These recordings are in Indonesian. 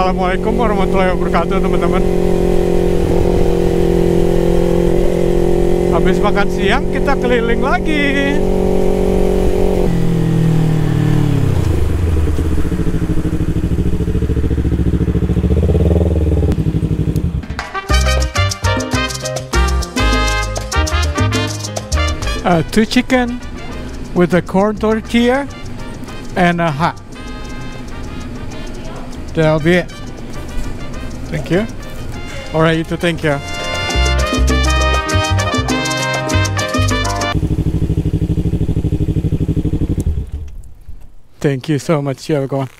Assalamualaikum warahmatullahi wabarakatuh teman-teman. Habis makan siang kita keliling lagi. Two chicken with a corn tortilla and a hat. That'll be it. Thank you. Alright, you too. Thank you. Thank you so much. You have a good one.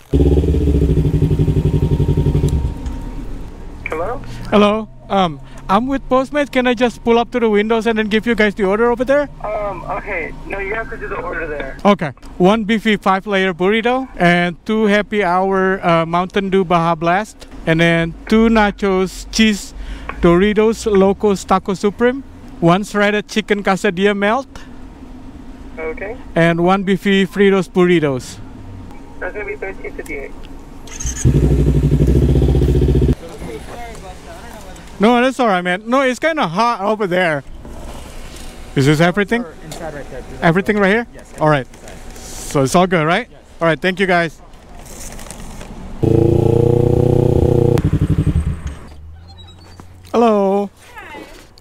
Hello? Hello. I'm with Postmates. Can I just pull up to the windows and then give you guys the order over there? Okay. No, you have to do the order there. Okay. One beefy 5-layer burrito and 2 happy hour Mountain Dew Baja Blast, and then 2 nachos cheese Doritos Locos Taco Supreme, 1 shredded chicken quesadilla melt. Okay. And 1 beefy Fritos burritos. That's gonna be $13.58. No, that's alright, man. No, it's kind of hot over there. Is this everything? Inside right there. Everything right here? Yes. Alright. So it's all good, right? Yes. Alright, thank you guys. Hello. Hi.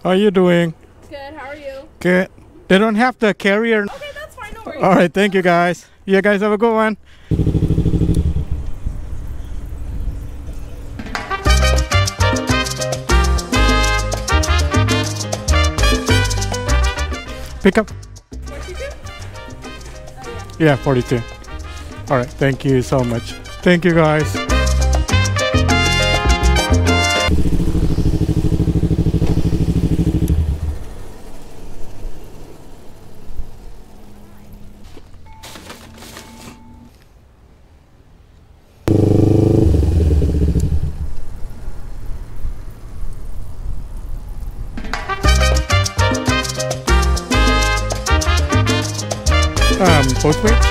How are you doing? Good, how are you? Good. They don't have the carrier. Okay, that's fine, no worries. Alright, thank you guys. You guys have a good one. Pick up. 42? Oh, yeah. Yeah, 42. All right. Thank you so much. Thank you, guys. Postmates. No,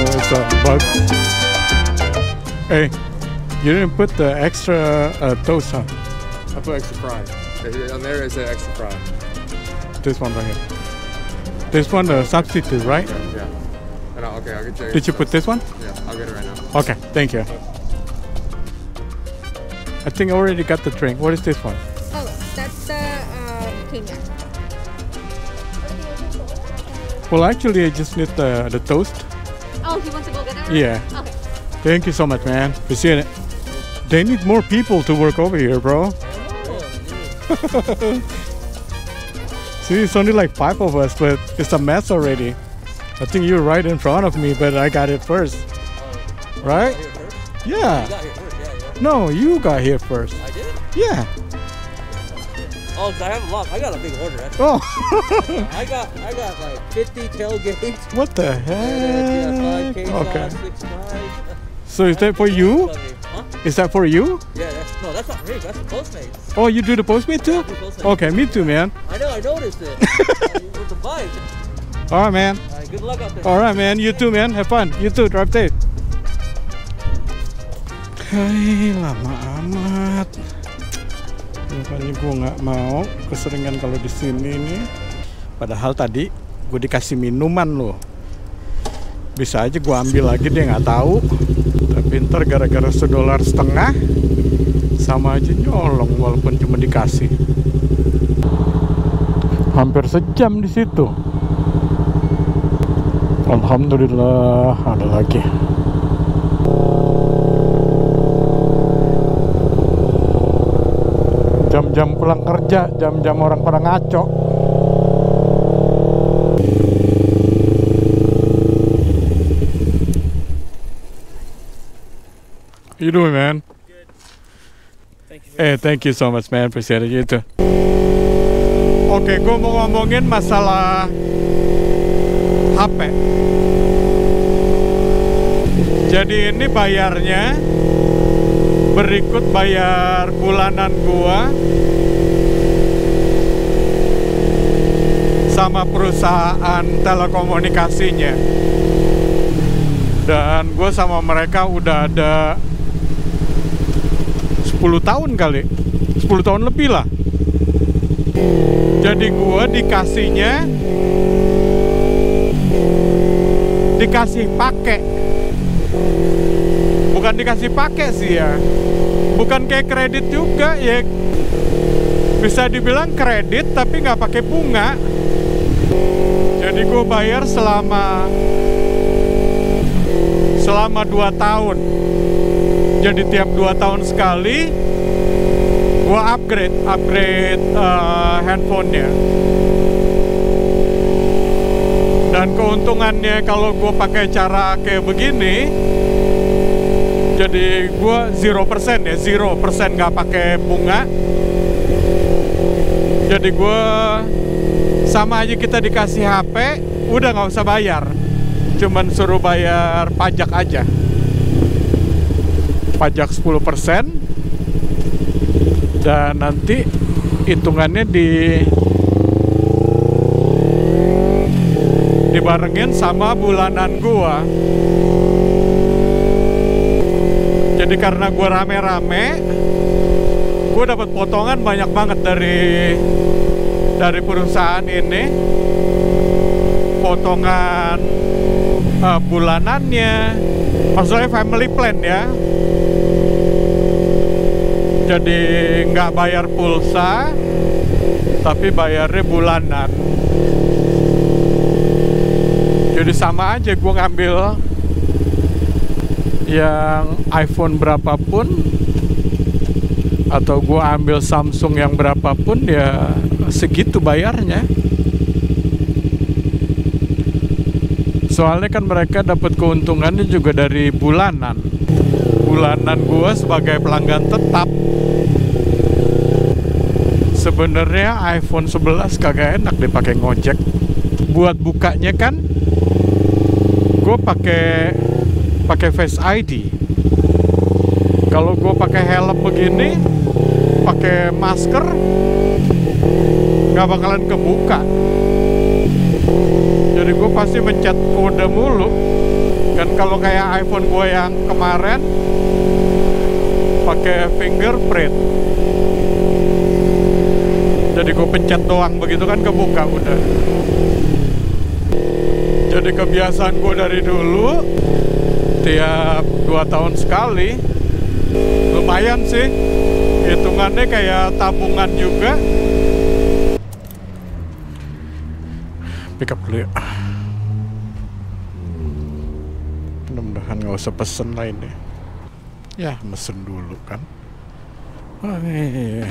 it's a bug. Hey, you didn't put the extra toast on. I put extra fry. On there is an extra fry. This one right here. This one the substitute, right? Yeah. And okay, I'll get you. Did you put this one? Yeah, I'll get it right now. Okay, thank you. I think I already got the drink. What is this one? Oh, that's the cleaner. Well, actually, I just need the toast. Oh, he wants to go get it? Right? Yeah. Okay. Thank you so much, man. Appreciate it. They need more people to work over here, bro. See, it's only like 5 of us, but it's a mess already. I think you're right in front of me, but I got it first. Right? Yeah. No, you got here first. I did? Yeah. Oh, I have a lot. I got a big order. Oh. I got like 50 tailgates. What the heck? Okay. So is that for you? Is that for you? Yeah, no, that's not me. That's the Postmates. Oh, you do the Postmates too? Postmates. Okay, me too, man. I know, I noticed it. With the bike. All right, man. All right, good luck out there. All right, man. You too, man. Have fun. You too. Drive safe. Hai, lama amat. Makanya gue nggak mau keseringan kalau di sini nih. Padahal tadi gue dikasih minuman loh. Bisa aja gue ambil lagi, dia nggak tahu. Pinter gara-gara $1.50 sama aja nyolong walaupun cuma dikasih. Hampir sejam di situ. Alhamdulillah ada lagi. Jam-jam pulang kerja, jam-jam orang pada ngaco. You doing, man? Good. Thank you. Hey, thank you so much, man. Appreciate it. You too. Oke, gue mau ngomongin masalah HP. Jadi ini bayarnya berikut bayar bulanan gua sama perusahaan telekomunikasinya. Dan gue sama mereka udah ada 10 tahun kali, 10 tahun lebih lah. Jadi gue dikasih pakai, bukan dikasih pakai sih ya, bukan kayak kredit juga ya, bisa dibilang kredit tapi nggak pakai bunga. Jadi gue bayar selama 2 tahun. Jadi tiap 2 tahun sekali gue upgrade handphonenya. Dan keuntungannya kalau gue pakai cara kayak begini, jadi gue 0% ya, 0% nggak pakai bunga. Jadi gue sama aja, kita dikasih HP udah nggak usah bayar, cuman suruh bayar pajak aja, pajak 10%, dan nanti hitungannya dibarengin sama bulanan gua. Jadi karena gua rame-rame, gua dapat potongan banyak banget dari perusahaan ini, potongan bulanannya, maksudnya family plan ya. Jadi nggak bayar pulsa, tapi bayarnya bulanan. Jadi sama aja gue ngambil yang iPhone berapapun, atau gue ambil Samsung yang berapapun, ya segitu bayarnya. Soalnya kan mereka dapat keuntungannya juga dari bulanan. Bulanan gue sebagai pelanggan tetap. Sebenarnya iPhone 11 kagak enak dipakai ngojek. Buat bukanya kan gue pakai Face ID. Kalau gue pakai helm begini, pakai masker, nggak bakalan kebuka. Jadi gue pasti mencet kode mulu. Dan kalau kayak iPhone gue yang kemarin pakai fingerprint, jadi gue pencet doang, begitu kan kebuka udah. Jadi kebiasaan gue dari dulu tiap 2 tahun sekali. Lumayan sih, hitungannya kayak tabungan juga. Pick up dulu ya. Mudah-mudahan nggak usah pesen lain deh. Ya, mesen dulu kan. Oh, iya.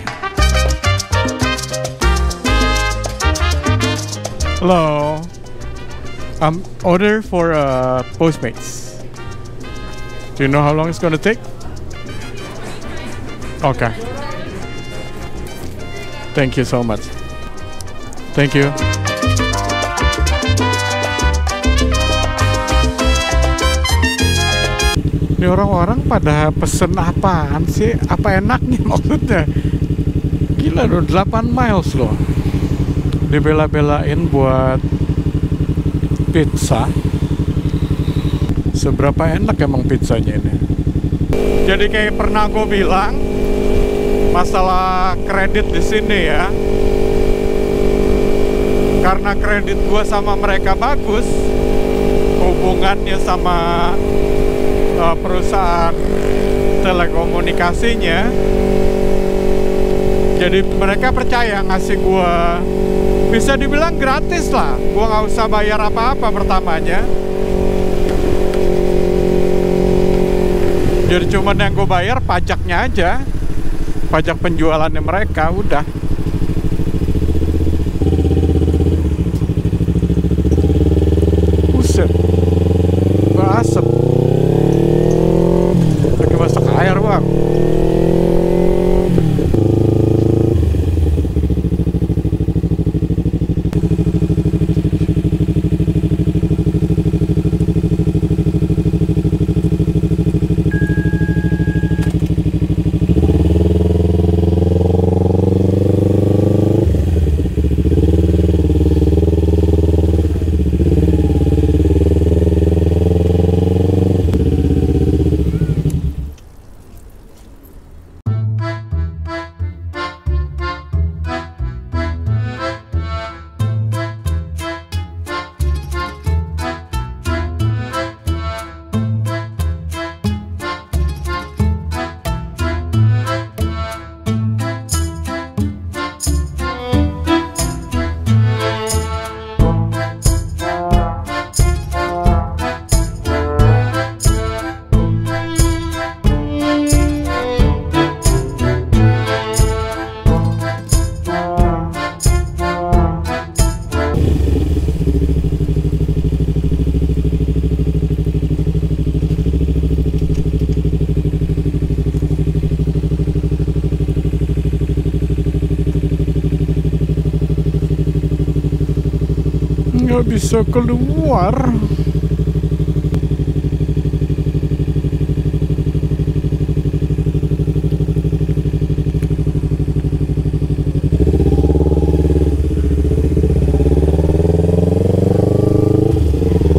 Hello, I'm order for Postmates. Do you know how long it's gonna take? Okay. Thank you so much. Thank you. Ini orang-orang pada pesen apaan sih? Apa enaknya maksudnya? Gila loh, 8 miles loh. Dibela-belain buat pizza. Seberapa enak emang pizzanya ini? Jadi kayak pernah gue bilang masalah kredit di sini ya. Karena kredit gue sama mereka bagus, hubungannya sama perusahaan telekomunikasinya, jadi mereka percaya ngasih gua bisa dibilang gratis lah. Gua nggak usah bayar apa-apa pertamanya. Jadi cuman yang gua bayar pajaknya aja, pajak penjualannya mereka udah. Buset, gua asep. nggak bisa keluar.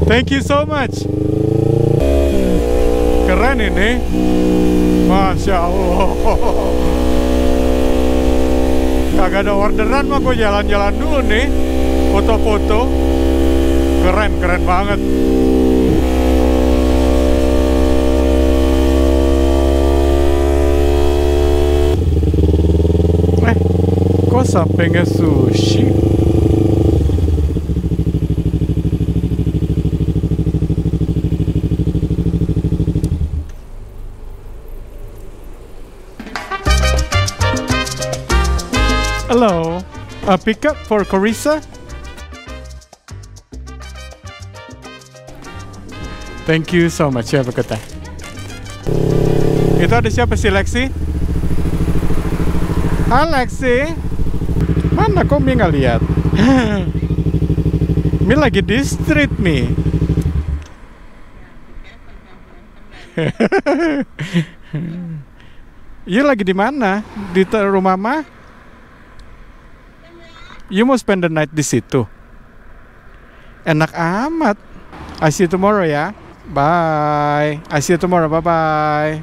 Thank you so much. Keren ini, Masya Allah. Kagak ada orderan mah, gue jalan-jalan dulu nih, foto-foto. Keren banget. Kok sampai nge sushi? Hello, a pickup for Carissa? Thank you so much, have a good time. Itu ada siapa sih, Lexi? Alexi? Mana kok Mi nggak lihat? Mi lagi di street, Mi. You lagi di mana? Di rumah Ma? You mau spend the night di situ. Enak amat. I see you tomorrow ya. Bye. I see you tomorrow. Bye bye.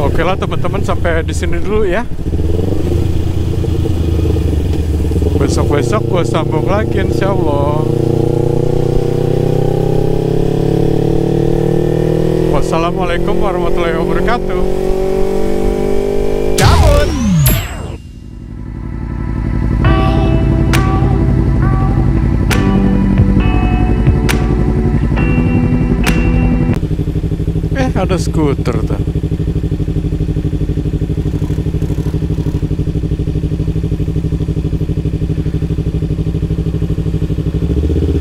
Oke lah teman-teman, sampai di sini dulu ya. Besok-besok gue sambung lagi, insya Allah. Assalamualaikum warahmatullahi wabarakatuh. Cabut. Ada skuter tuh.